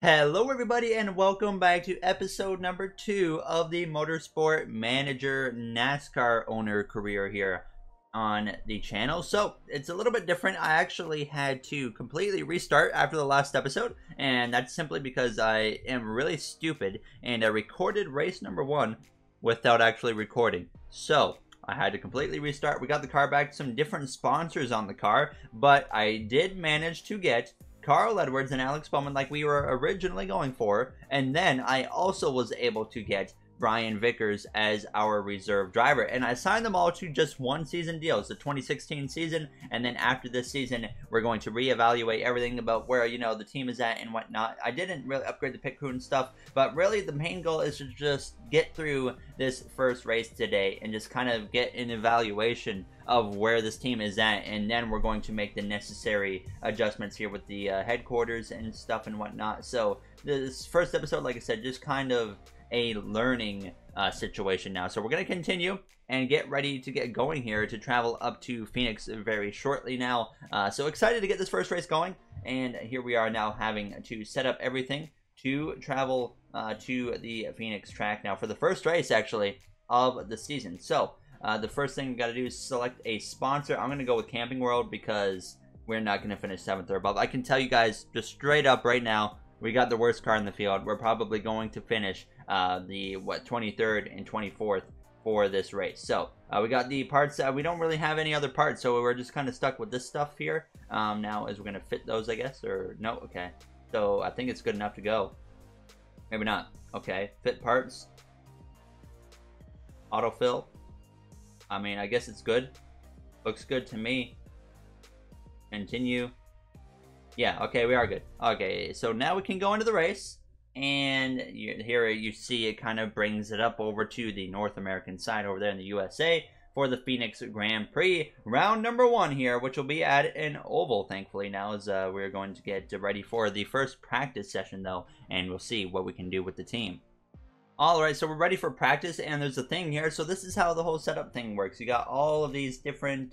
Hello everybody and welcome back to episode number 2 of the Motorsport Manager NASCAR owner career here on the channel. So it's a little bit different. I actually had to completely restart after the last episode, and that's simply because I am really stupid and I recorded race number 1 without actually recording. So I had to completely restart. We got the car back, some different sponsors on the car, but I did manage to get Carl Edwards and Alex Bowman like we were originally going for, and then I also was able to get Brian Vickers as our reserve driver, and I signed them all to just one season deals, the 2016 season, and then after this season we're going to reevaluate everything about where, you know, the team is at and whatnot. I didn't really upgrade the pit crew and stuff, but really the main goal is to just get through this first race today and just kind of get an evaluation of where this team is at, and then we're going to make the necessary adjustments here with the headquarters and stuff and whatnot. So this first episode, like I said, just kind of a learning situation now. So we're going to continue and get ready to get going here to travel up to Phoenix very shortly now. So excited to get this first race going, and here we are now having to set up everything to travel to the Phoenix track now for the first race actually of the season. So the first thing we got to do is select a sponsor. I'm going to go with Camping World because we're not going to finish 7th or above. I can tell you guys just straight up right now, we got the worst car in the field. We're probably going to finish the 23rd and 24th for this race. So we got the parts. We don't really have any other parts, so we're just kind of stuck with this stuff here. Now is we're going to fit those, I guess, or no? Okay, so I think it's good enough to go. Maybe not. Okay, fit parts. Autofill. I mean, I guess it's good. Looks good to me. Continue. Yeah, okay, we are good. Okay, so now we can go into the race. And here you see it kind of brings it up over to the North American side over there in the USA for the Phoenix Grand Prix. Round number 1 here, which will be at an oval, thankfully, now as we're going to get ready for the first practice session, though. And we'll see what we can do with the team. All right, so we're ready for practice, and there's a thing here. So this is how the whole setup thing works. You got all of these different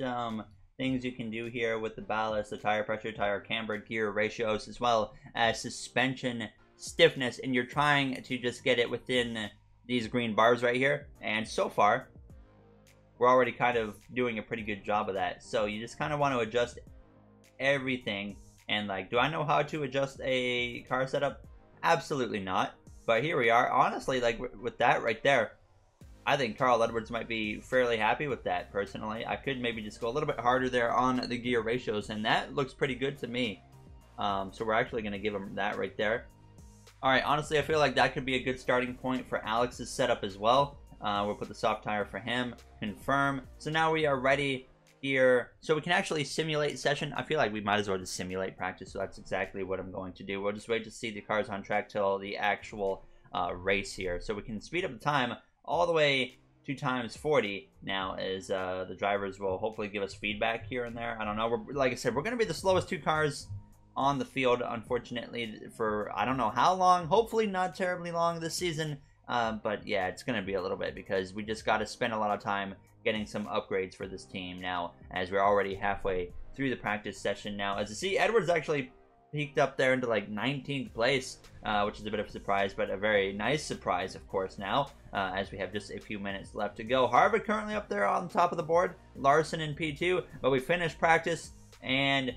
things you can do here with the ballast, the tire pressure, tire camber, gear ratios, as well as suspension stiffness. And you're trying to just get it within these green bars right here. And so far, we're already kind of doing a pretty good job of that. So you just kind of want to adjust everything. And like, do I know how to adjust a car setup? Absolutely not. But here we are. Honestly, like with that right there, I think Carl Edwards might be fairly happy with that personally. I could maybe just go a little bit harder there on the gear ratios, and that looks pretty good to me. So we're actually going to give him that right there. All right, honestly, I feel like that could be a good starting point for Alex's setup as well. We'll put the soft tire for him. Confirm. So now we are ready here. So we can actually simulate session. I feel like we might as well just simulate practice, so that's exactly what I'm going to do. We'll just wait to see the cars on track till the actual race here. So we can speed up the time all the way to times 40 now, as the drivers will hopefully give us feedback here and there. I don't know. We're, like I said, we're going to be the slowest 2 cars on the field, unfortunately, for I don't know how long. Hopefully not terribly long this season. But yeah, it's going to be a little bit because we just got to spend a lot of time getting some upgrades for this team now, as we're already halfway through the practice session now. As you see, Edwards actually peaked up there into like 19th place, which is a bit of a surprise, but a very nice surprise, of course, now, as we have just a few minutes left to go. Harvick currently up there on top of the board, Larson in P2, but we finished practice, and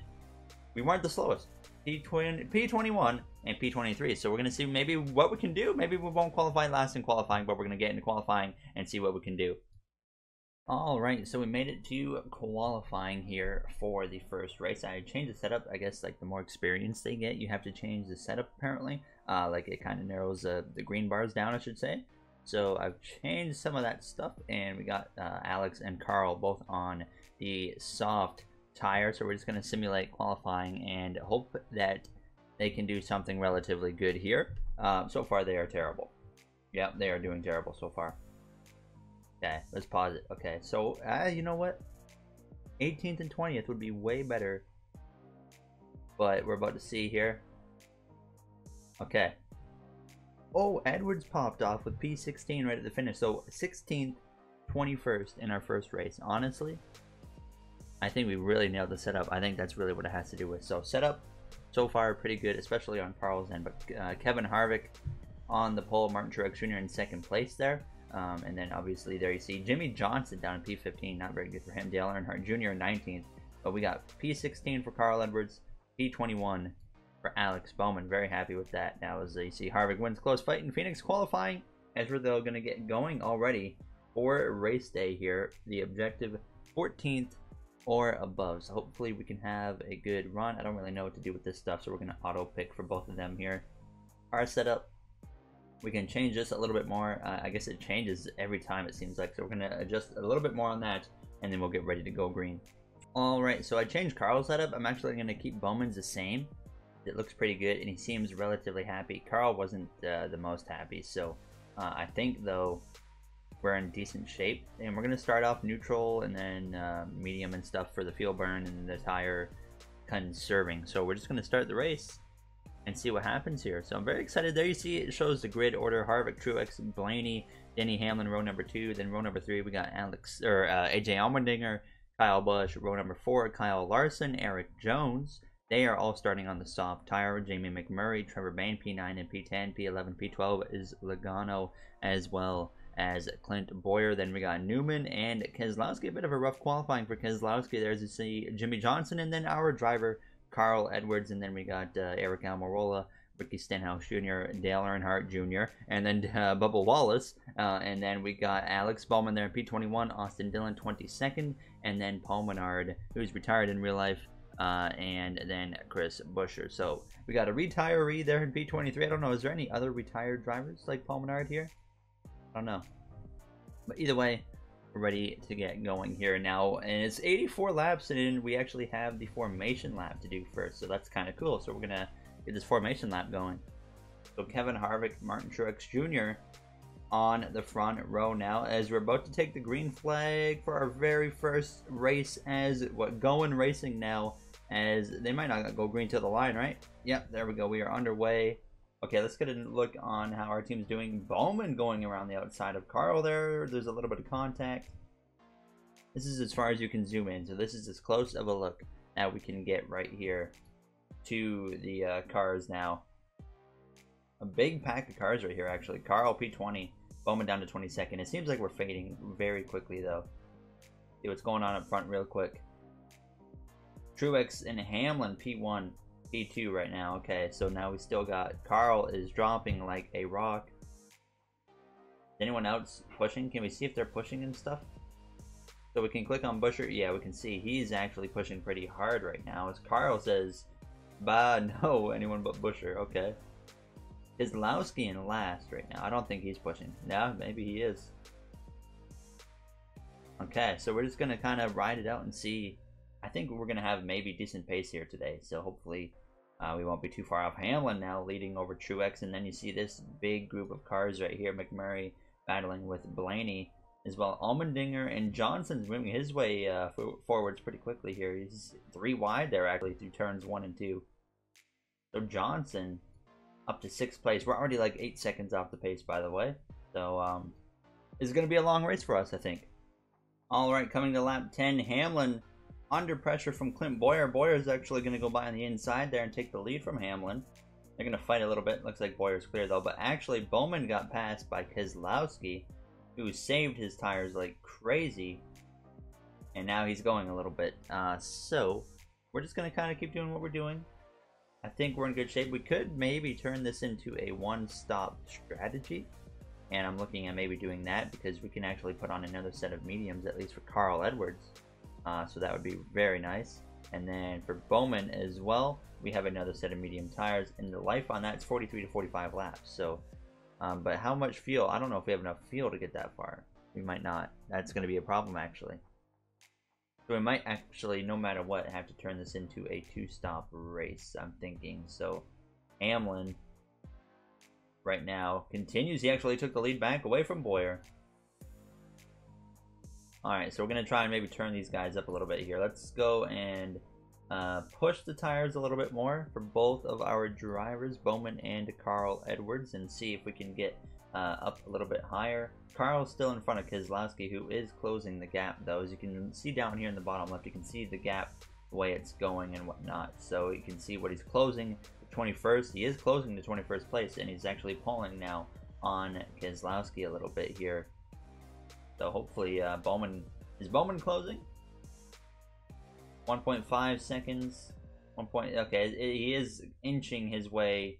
we weren't the slowest. P21 and P23, so we're going to see maybe what we can do. Maybe we won't qualify last in qualifying, but we're going to get into qualifying and see what we can do. All right, so we made it to qualifying here for the first race. I changed the setup. I guess like the more experience they get, you have to change the setup apparently. Like it kind of narrows the green bars down, I should say. So I've changed some of that stuff, and we got Alex and Carl both on the soft tire. So we're just going to simulate qualifying and hope that they can do something relatively good here. So far they are terrible. Yeah, they are doing terrible so far. Okay, let's pause it. Okay, so you know what? 18th and 20th would be way better. But we're about to see here. Okay. Oh, Edwards popped off with P16 right at the finish. So 16th, 21st in our first race. Honestly, I think we really nailed the setup. I think that's really what it has to do with. So setup, so far pretty good, especially on Carl's end. But Kevin Harvick on the pole, Martin Truex Jr. in second place there. And then obviously there you see Jimmy Johnson down in P15, not very good for him. Dale Earnhardt Jr. in 19th. But we got P16 for Carl Edwards, P21 for Alex Bowman. Very happy with that. Now as you see, Harvick wins close fight in Phoenix qualifying, as we're though going to get going already for race day here. The objective 14th or above. So hopefully we can have a good run. I don't really know what to do with this stuff, so we're going to auto pick for both of them here. Our setup, we can change this a little bit more. I guess it changes every time, it seems like. So we're going to adjust a little bit more on that, and then we'll get ready to go green. All right, so I changed Carl's setup. I'm actually going to keep Bowman's the same. It looks pretty good, and he seems relatively happy. Carl wasn't the most happy, so I think, though, we're in decent shape. And we're going to start off neutral and then medium and stuff for the fuel burn and the tire conserving. So we're just going to start the race and see what happens here. So I'm very excited. There you see it shows the grid order: Harvick, Truex, Blaney, Denny Hamlin, row number 2. Then row number 3, we got Alex or AJ Allmendinger, Kyle Busch. Row number 4, Kyle Larson, Eric Jones. They are all starting on the soft tire. Jamie McMurray, Trevor Bayne, P9 and P10, P11, P12 is Logano, as well as Clint Bowyer. Then we got Newman and Keselowski. A bit of a rough qualifying for Keselowski. There's you see Jimmy Johnson, and then our driver, Carl Edwards, and then we got Aric Almirola, Ricky Stenhouse Jr., Dale Earnhardt Jr., and then Bubba Wallace, and then we got Alex Bowman there in P21, Austin Dillon 22nd, and then Paul Menard, who's retired in real life, and then Chris Buescher. So we got a retiree there in P23. I don't know, is there any other retired drivers like Paul Menard here? I don't know. But either way, ready to get going here now, and it's 84 laps, and we actually have the formation lap to do first, so that's kind of cool. So we're gonna get this formation lap going. So Kevin Harvick, Martin Truex Jr. on the front row now, as we're about to take the green flag for our very first race as what going racing now, as they might not go green to the line, right? Yep, there we go, we are underway. Okay, let's get a look on how our team's doing. Bowman going around the outside of Carl there. There's a little bit of contact. This is as far as you can zoom in. So this is as close of a look that we can get right here to the cars now. A big pack of cars right here, actually. Carl P20, Bowman down to 22nd. It seems like we're fading very quickly, though. See what's going on up front real quick. Truex and Hamlin, P1. P2 right now. Okay, so now we still got Carl is dropping like a rock. Anyone else pushing? Can we see if they're pushing and stuff? So we can click on Buescher. Yeah, we can see he's actually pushing pretty hard right now, as Carl says bah, no, anyone but Buescher. Okay, Keselowski in last right now. I don't think he's pushing. Yeah, maybe he is. Okay, so we're just gonna kind of ride it out and see. I think we're going to have maybe decent pace here today, so hopefully we won't be too far off. Hamlin now leading over Truex, and then you see this big group of cars right here. McMurray battling with Blaney as well. Allmendinger and Johnson's moving his way forwards pretty quickly here. He's 3 wide there, actually, through turns 1 and 2. So Johnson up to 6th place. We're already like 8 seconds off the pace, by the way. So it's going to be a long race for us, I think. All right, coming to lap 10, Hamlin under pressure from Clint Bowyer. Boyer's actually going to go by on the inside there and take the lead from Hamlin. They're going to fight a little bit. Looks like Boyer's clear, though. But actually, Bowman got passed by Keselowski, who saved his tires like crazy. And now he's going a little bit. So we're just going to kind of keep doing what we're doing. I think we're in good shape. We could maybe turn this into a one-stop strategy. And I'm looking at maybe doing that, because we can actually put on another set of mediums, at least for Carl Edwards. So that would be very nice. And then for Bowman as well, we have another set of medium tires, and the life on that's 43 to 45 laps. So but how much fuel? I don't know if we have enough fuel to get that far. We might not. That's going to be a problem, actually. So we might actually, no matter what, have to turn this into a two-stop race, I'm thinking. So Hamlin right now continues. He actually took the lead back away from Bowyer. Alright, so we're going to try and maybe turn these guys up a little bit here. Let's go and push the tires a little bit more for both of our drivers, Bowman and Carl Edwards, and see if we can get up a little bit higher. Carl's still in front of Keselowski, who is closing the gap, though. As you can see down here in the bottom left, you can see the gap the way it's going and whatnot. So you can see what he's closing, the 21st. He is closing the 21st place, and he's actually pulling now on Keselowski a little bit here. So hopefully Bowman, is Bowman closing? 1.5 seconds, 1 point, okay, he is inching his way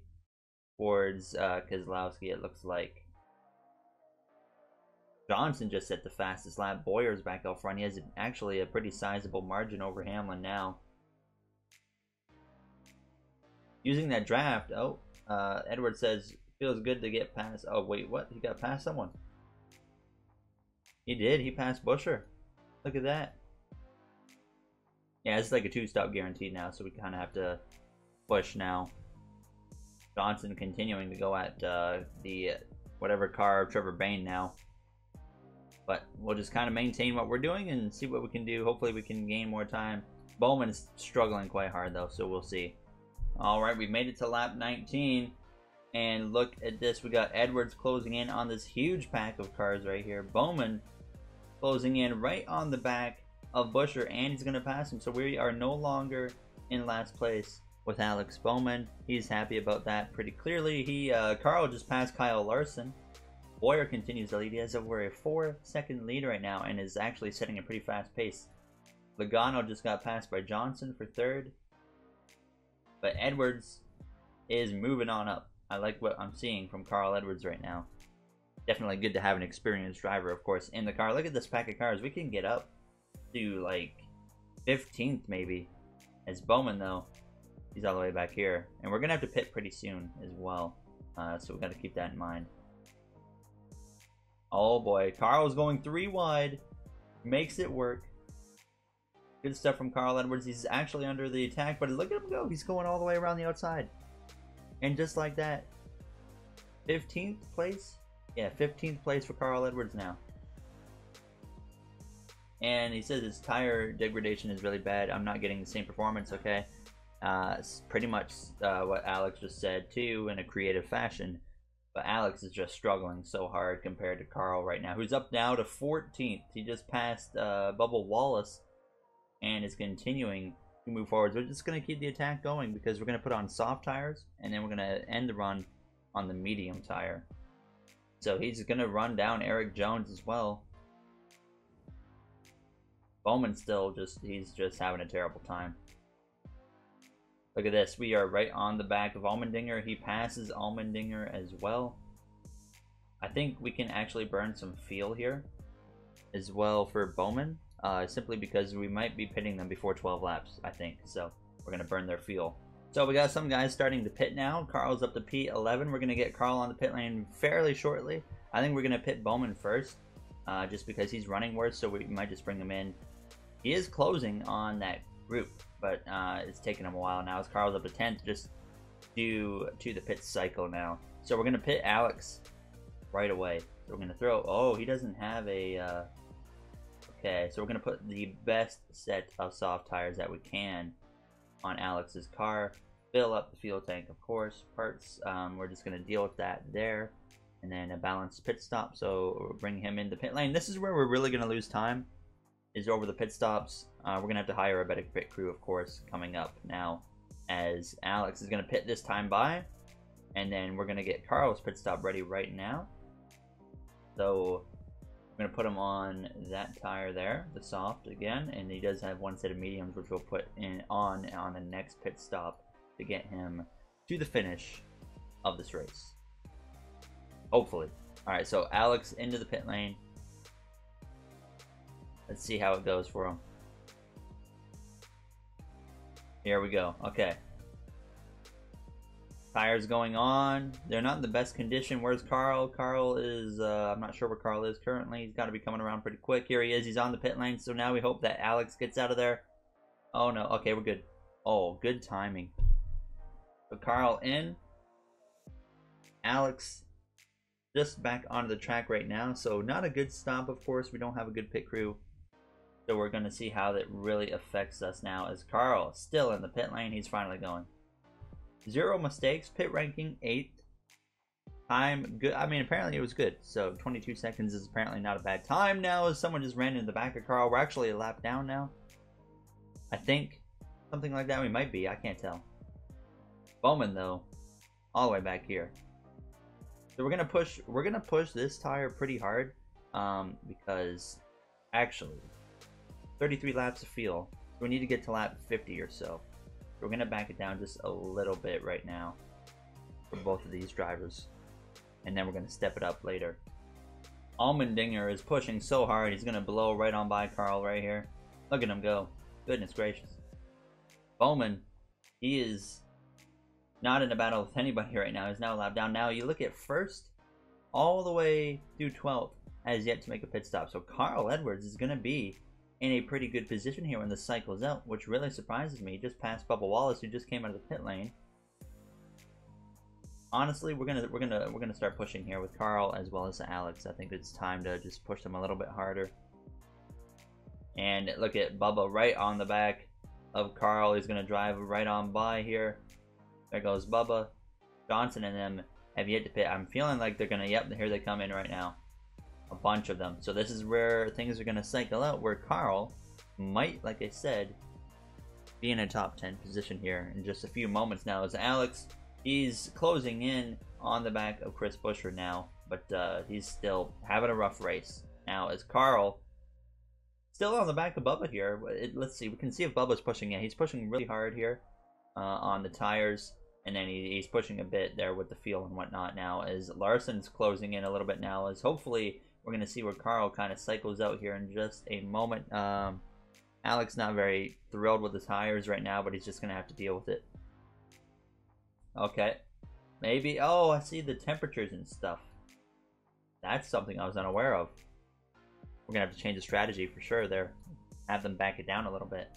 towards Keselowski, it looks like. Johnson just set the fastest lap. Boyer's back out front. He has actually a pretty sizable margin over Hamlin now. Using that draft, oh, Edwards says, feels good to get past, oh wait, what? He got past someone. He did, he passed Buescher. Look at that. Yeah, it's like a two-stop guarantee now, so we kind of have to push now. Johnson continuing to go at the whatever car of Trevor Bayne now. But we'll just kind of maintain what we're doing and see what we can do. Hopefully we can gain more time. Bowman is struggling quite hard though, so we'll see. All right, we made it to lap 19. And look at this. We got Edwards closing in on this huge pack of cars right here. Bowman closing in right on the back of Buescher, and he's going to pass him. So we are no longer in last place with Alex Bowman. He's happy about that pretty clearly. He Carl just passed Kyle Larson. Boyer continues to lead. He has over a 4-second lead right now and is actually setting a pretty fast pace. Logano just got passed by Johnson for third. But Edwards is moving on up. I like what I'm seeing from Carl Edwards right now. Definitely good to have an experienced driver, of course, in the car. Look at this pack of cars. We can get up to like 15th maybe. As Bowman though, he's all the way back here. And we're going to have to pit pretty soon as well. So we've got to keep that in mind. Oh boy, Carl's going 3 wide, makes it work. Good stuff from Carl Edwards. He's actually under the attack, but look at him go. He's going all the way around the outside. And just like that, 15th place? Yeah, 15th place for Carl Edwards now. And he says his tire degradation is really bad. I'm not getting the same performance, okay? It's pretty much what Alex just said too, in a creative fashion. But Alex is just struggling so hard compared to Carl right now, who's up now to 14th. He just passed Bubba Wallace and is continuing to move forward. We're just going to keep the attack going because we're going to put on soft tires and then we're going to end the run on the medium tire. So he's going to run down Eric Jones as well. Bowman still just, he's just having a terrible time. Look at this. We are right on the back of Allmendinger. He passes Allmendinger as well. I think we can actually burn some fuel here as well for Bowman. Simply because we might be pitting them before 12 laps, I think. So we're going to burn their fuel. So we got some guys starting to pit now. Carl's up to P11. We're going to get Carl on the pit lane fairly shortly. I think we're going to pit Bowman first just because he's running worse. So we might just bring him in. He is closing on that group, but it's taken him a while now. As Carl's up to 10th, just due to the pit cycle now. So we're gonna pit Alex right away. So we're gonna throw. Oh, he doesn't have a. Okay, so we're gonna put the best set of soft tires that we can on Alex's car. Fill up the fuel tank, of course. Parts. We're just gonna deal with that there, and then a balanced pit stop. So we'll bring him into pit lane. This is where we're really gonna lose time. Is over the pit stops. We're gonna have to hire a better pit crew, of course, coming up now, as Alex is gonna pit this time by, and then we're gonna get Carl's pit stop ready right now. So we're gonna put him on that tire there, the soft again, and he does have one set of mediums, which we'll put in on the next pit stop to get him to the finish of this race, hopefully. All right, so Alex into the pit lane. Let's see how it goes for him. Here we go. Okay. Tires going on. They're not in the best condition. Where's Carl? Carl is, I'm not sure where Carl is currently. He's got to be coming around pretty quick. Here he is. He's on the pit lane. So now we hope that Alex gets out of there. Oh, no. Okay, we're good. Oh, good timing. But Carl in. Alex just back onto the track right now, so not a good stop, of course. We don't have a good pit crew, so we're going to see how that really affects us now, as Carl still in the pit lane. He's finally going. 0 mistakes, pit ranking 8th. Time good. I mean, apparently it was good, so 22 seconds is apparently not a bad time now, as someone just ran into the back of Carl. We're actually a lap down now, I think. Something like that we might be. I can't tell. Bowman though, all the way back here. So we're gonna push. We're gonna push this tire pretty hard, because actually, 33 laps of fuel. So we need to get to lap 50 or so. We're gonna back it down just a little bit right now for both of these drivers, and then we're gonna step it up later. Allmendinger is pushing so hard, he's gonna blow right on by Carl right here. Look at him go. Goodness gracious. Bowman, he is not in a battle with anybody right now. He's now a lap down. Now you look at first all the way through 12th has yet to make a pit stop. So Carl Edwards is gonna be in a pretty good position here when the cycle is out, which really surprises me. He just passed Bubba Wallace, who just came out of the pit lane. Honestly, we're gonna start pushing here with Carl as well as Alex. I think it's time to just push them a little bit harder. And look at Bubba right on the back of Carl. He's gonna drive right on by here. There goes Bubba. Johnson and them have yet to pit. I'm feeling like they're gonna. Yep, here they come in right now. A bunch of them. So this is where things are going to cycle out, where Carl might, like I said, be in a top 10 position here in just a few moments now, as Alex, he's closing in on the back of Chris Buescher now, but he's still having a rough race. Now as Carl still on the back of Bubba here, let's see, we can see if Bubba's pushing it. He's pushing really hard here on the tires, and then he's pushing a bit there with the fuel and whatnot now, as Larson's closing in a little bit now, as hopefully we're going to see where Carl kind of cycles out here in just a moment. Alex not very thrilled with the tires right now, but he's just going to have to deal with it. Okay. Maybe. Oh, I see the temperatures and stuff. That's something I was unaware of. We're going to have to change the strategy for sure there. Have them back it down a little bit.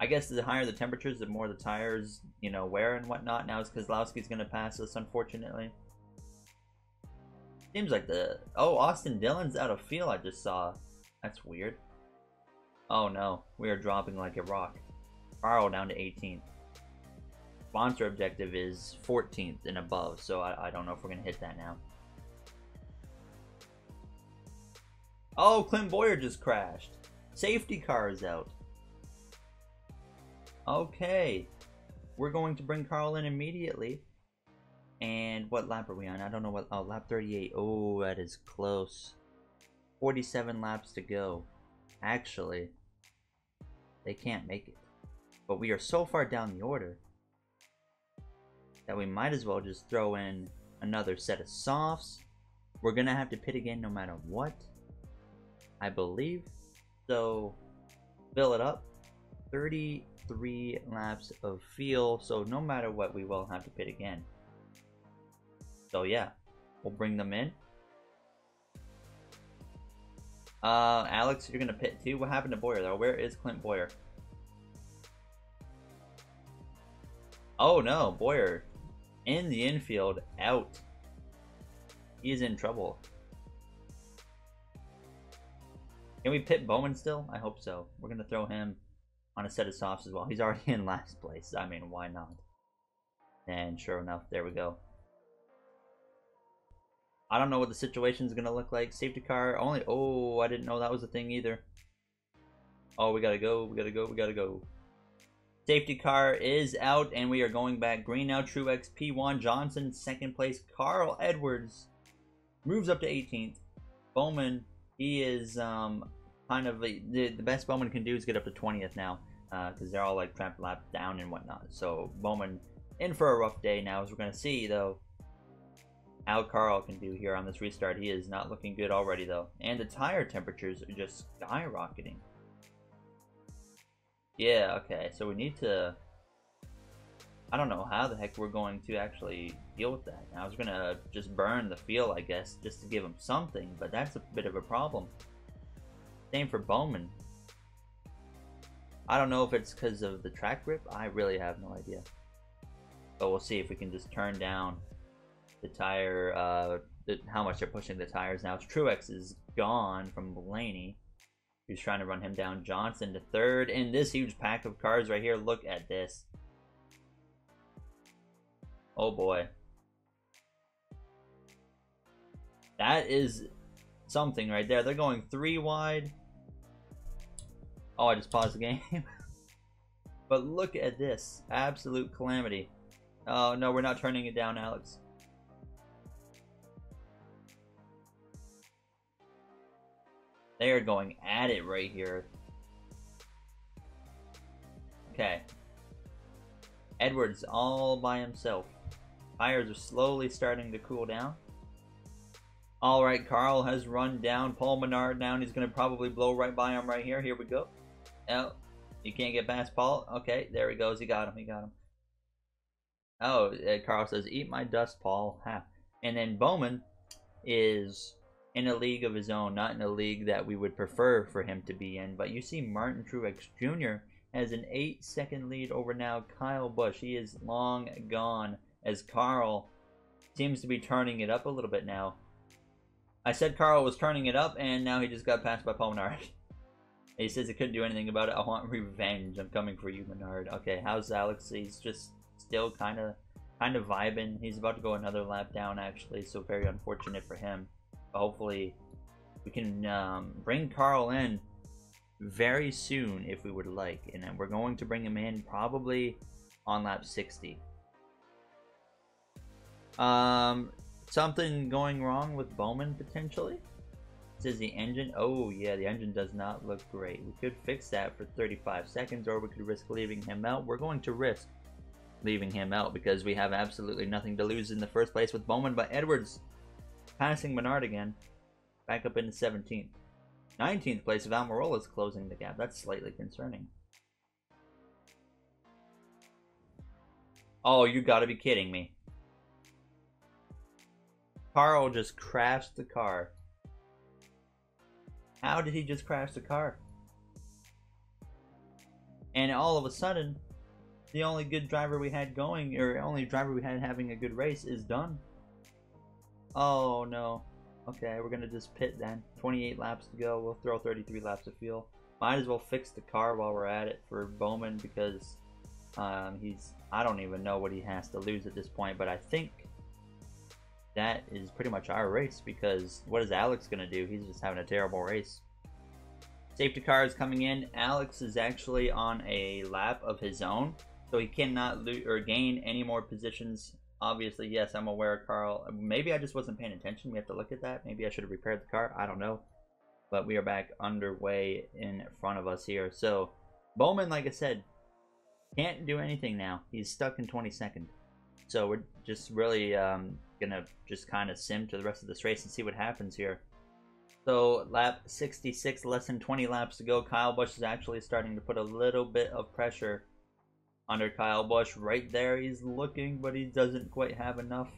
I guess the higher the temperatures, the more the tires, you know, wear and whatnot. Now it's Keselowski's going to pass us, unfortunately. Seems like the... Oh, Austin Dillon's out of field, I just saw. That's weird. Oh no, we are dropping like a rock. Carl down to 18th. Sponsor objective is 14th and above, so I don't know if we're going to hit that now. Oh, Clint Bowyer just crashed. Safety car is out. Okay. We're going to bring Carl in immediately. And what lap are we on? I don't know what... Oh, lap 38. Oh, that is close. 47 laps to go. Actually, they can't make it. But we are so far down the order that we might as well just throw in another set of softs. We're going to have to pit again no matter what, I believe. So, fill it up. 33 laps of fuel. So, no matter what, we will have to pit again. So yeah, we'll bring them in. Alex, you're gonna pit too. What happened to Bowyer though? Where is Clint Bowyer? Oh no, Bowyer in the infield, out. He's in trouble. Can we pit Bowman still? I hope so. We're gonna throw him on a set of softs as well. He's already in last place. I mean, why not? And sure enough, there we go. I don't know what the situation is going to look like. Safety car only. Oh, I didn't know that was a thing either. Oh, we got to go. We got to go. We got to go. Safety car is out, and we are going back green now. Truex P1, Johnson, second place. Carl Edwards moves up to 18th. Bowman, he is kind of... The best Bowman can do is get up to 20th now, because they're all like trapped lap down and whatnot. So Bowman in for a rough day now, as we're going to see, though. How Carl can do here on this restart. He is not looking good already though, and the tire temperatures are just skyrocketing. Yeah, okay, so we need to... I don't know how the heck we're going to actually deal with that. I was gonna just burn the fuel, I guess, just to give him something, but that's a bit of a problem. Same for Bowman. I don't know if it's because of the track grip. I really have no idea, but we'll see if we can just turn down the tire, how much they're pushing the tires now. Truex is gone from Blaney, who's trying to run him down. Johnson to third in this huge pack of cars right here. Look at this. Oh boy. That is something right there. They're going three wide. Oh, I just paused the game. But look at this. Absolute calamity. Oh, no, we're not turning it down, Alex. They are going at it right here. Okay. Edwards all by himself. Tires are slowly starting to cool down. All right, Carl has run down Paul Menard now, and he's going to probably blow right by him right here. Here we go. Oh, you can't get past Paul. Okay, there he goes. He got him. He got him. Oh, Carl says, eat my dust, Paul. Ha. And then Bowman is in a league of his own, not in a league that we would prefer for him to be in. But you see Martin Truex Jr. has an 8-second lead over now Kyle Busch. He is long gone as Carl seems to be turning it up a little bit now. I said Carl was turning it up, and now he just got passed by Paul Menard. He says he couldn't do anything about it. I want revenge. I'm coming for you, Menard. Okay, how's Alex? He's just still kind of vibing. He's about to go another lap down, actually, so very unfortunate for him. But hopefully, we can bring Carl in very soon if we would like. And then we're going to bring him in probably on lap 60. Something going wrong with Bowman, potentially? It says the engine. Oh, yeah, the engine does not look great. We could fix that for 35 seconds, or we could risk leaving him out. We're going to risk leaving him out because we have absolutely nothing to lose in the first place with Bowman. But Edwards passing Menard again. Back up into 17th. 19th place of Almirola is closing the gap. That's slightly concerning. Oh, you gotta be kidding me. Carl just crashed the car. How did he just crash the car? And all of a sudden, the only good driver we had going, or only driver we had having a good race, is done. Oh no. Okay, we're gonna just pit then. 28 laps to go. We'll throw 33 laps of fuel. Might as well fix the car while we're at it for Bowman, because I don't even know what he has to lose at this point, but I think that is pretty much our race, because what is Alex going to do? He's just having a terrible race. Safety car is coming in. Alex is actually on a lap of his own, so he cannot lose or gain any more positions. Obviously, yes, I'm aware, Carl. Maybe I just wasn't paying attention. We have to look at that. Maybe I should have repaired the car. I don't know. But we are back underway in front of us here. So Bowman, like I said, can't do anything now. He's stuck in 22nd. So we're just really gonna just kind of sim to the rest of this race and see what happens here. So lap 66, less than 20 laps to go. Kyle Busch is actually starting to put a little bit of pressure under Kyle Busch right there. He's looking, but he doesn't quite have enough.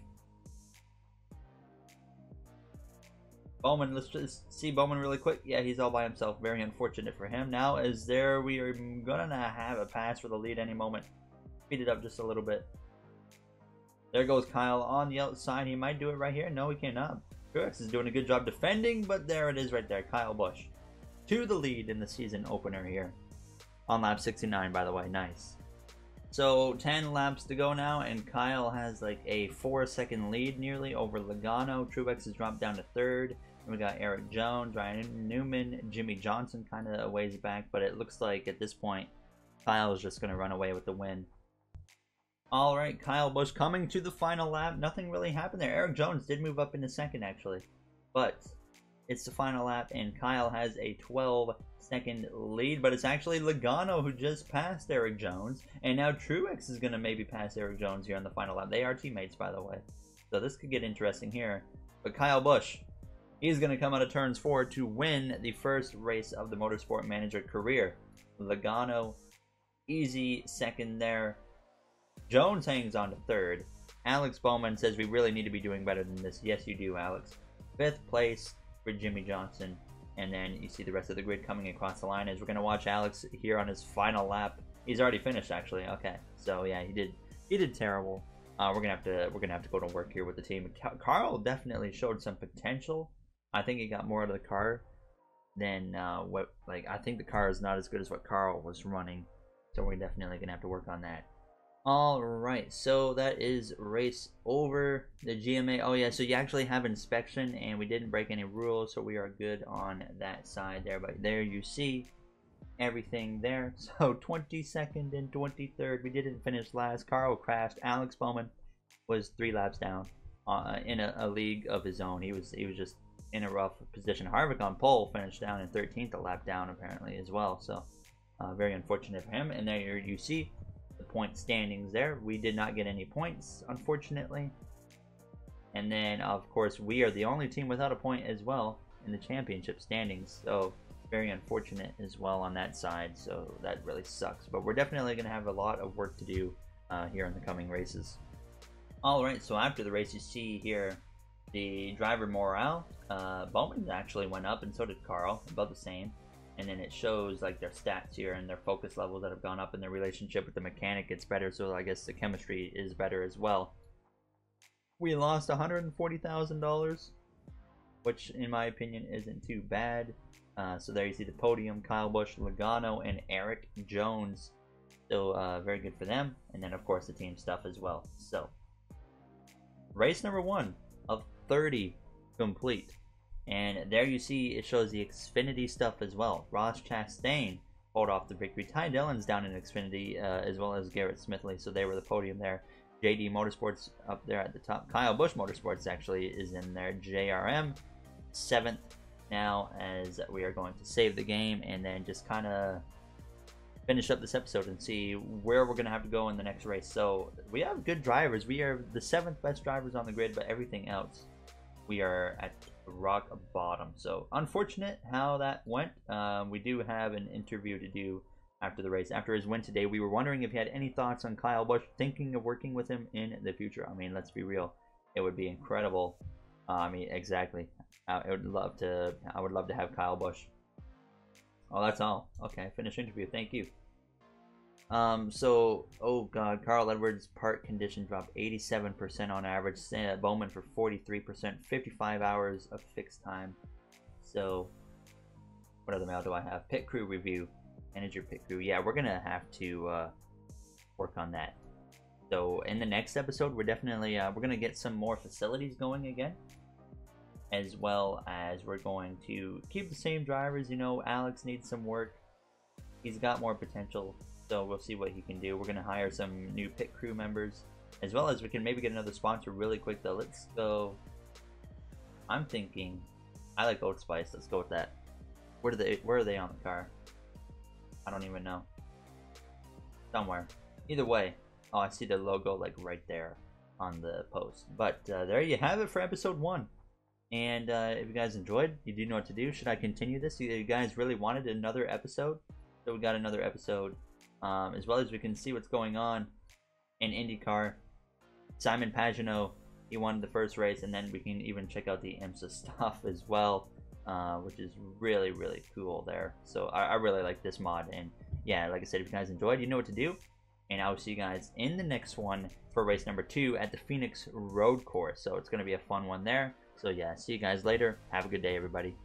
Bowman, let's just see Bowman really quick. Yeah, he's all by himself. Very unfortunate for him. Now is there, we are gonna have a pass for the lead any moment. Speed it up just a little bit. There goes Kyle on the outside. He might do it right here. No, he cannot. Truex is doing a good job defending, but there it is right there. Kyle Busch to the lead in the season opener here on lap 69, by the way. Nice. So 10 laps to go now, and Kyle has like a 4-second lead nearly over Logano. Truex has dropped down to third, and we got Eric Jones, Ryan Newman, Jimmy Johnson kind of a ways back, but it looks like at this point, Kyle is just going to run away with the win. All right, Kyle Busch coming to the final lap. Nothing really happened there. Eric Jones did move up into second, actually. But it's the final lap, and Kyle has a 12-second lead. But it's actually Logano who just passed Eric Jones. And now Truex is going to maybe pass Eric Jones here on the final lap. They are teammates, by the way. So this could get interesting here. But Kyle Busch, he's going to come out of turns 4 to win the first race of the Motorsport Manager career. Logano, easy second there. Jones hangs on to third. Alex Bowman says we really need to be doing better than this. Yes, you do, Alex. Fifth place for Jimmy Johnson. And then you see the rest of the grid coming across the line as we're going to watch Alex here on his final lap. He's already finished, actually. Okay. So, yeah, he did terrible. We're going to have to go to work here with the team. Carl definitely showed some potential. I think he got more out of the car than I think the car is not as good as what Carl was running. So we're definitely going to have to work on that. Alright, so that is race over. The GMA, oh yeah, so you actually have inspection, and we didn't break any rules, so we are good on that side there. But there you see everything there. So 22nd and 23rd, we didn't finish last. Carl crashed. Alex Bowman was 3 laps down in a league of his own. He was just in a rough position. Harvick on pole finished down in 13th, a lap down apparently as well. So very unfortunate for him. And there you see the point standings there. We did not get any points, unfortunately. And then of course we are the only team without a point as well in the championship standings. So very unfortunate as well on that side. So that really sucks. But we're definitely going to have a lot of work to do here in the coming races. All right. So after the race, you see here the driver morale. Bowman actually went up, and so did Carl, about the same. And then it shows like their stats here and their focus levels that have gone up, and their relationship with the mechanic gets better. So I guess the chemistry is better as well. We lost $140,000, which in my opinion isn't too bad. So there you see the podium, Kyle Busch, Logano, and Eric Jones. So very good for them. And then of course the team stuff as well. So race number 1 of 30 complete. And there you see it shows the Xfinity stuff as well. Ross Chastain pulled off the victory. Ty Dillon's down in Xfinity as well as Garrett Smithley. So they were the podium there. JD Motorsports up there at the top. Kyle Busch Motorsports actually is in there. JRM 7th now, as we are going to save the game and then just kind of finish up this episode and see where we're going to have to go in the next race. So we have good drivers. We are the 7th best drivers on the grid, but everything else we are at rock bottom. So unfortunate how that went. We do have an interview to do after the race. After his win today, we were wondering if he had any thoughts on Kyle Busch, thinking of working with him in the future. I mean, let's be real. It would be incredible. I mean, exactly. I would love to have Kyle Busch. Oh, that's all. Okay, finish interview. Thank you. So, oh God, Carl Edwards part condition dropped 87% on average. Bowman for 43%, 55 hours of fixed time. So, what other mail do I have? Pit crew review. Manage your pit crew. Yeah, we're gonna have to work on that. So in the next episode, we're definitely we're gonna get some more facilities going again, as well as we're going to keep the same drivers. You know, Alex needs some work. He's got more potential, so we'll see what he can do. We're gonna hire some new pit crew members, as well as we can maybe get another sponsor really quick though. Let's go. I'm thinking, I like Old Spice. Let's go with that. Where are they on the car? I don't even know. Somewhere. Either way. Oh, I see the logo like right there on the post. But there you have it for episode 1. And if you guys enjoyed, you do know what to do. Should I continue this? You guys really wanted another episode? So we got another episode. As well as we can see what's going on in IndyCar. Simon Pagenaud, he won the first race. And then we can even check out the IMSA stuff as well. Which is really, really cool there. So I really like this mod. And yeah, like I said, if you guys enjoyed, you know what to do. And I will see you guys in the next one for race number 2 at the Phoenix Road Course. So it's going to be a fun one there. So yeah, see you guys later. Have a good day, everybody.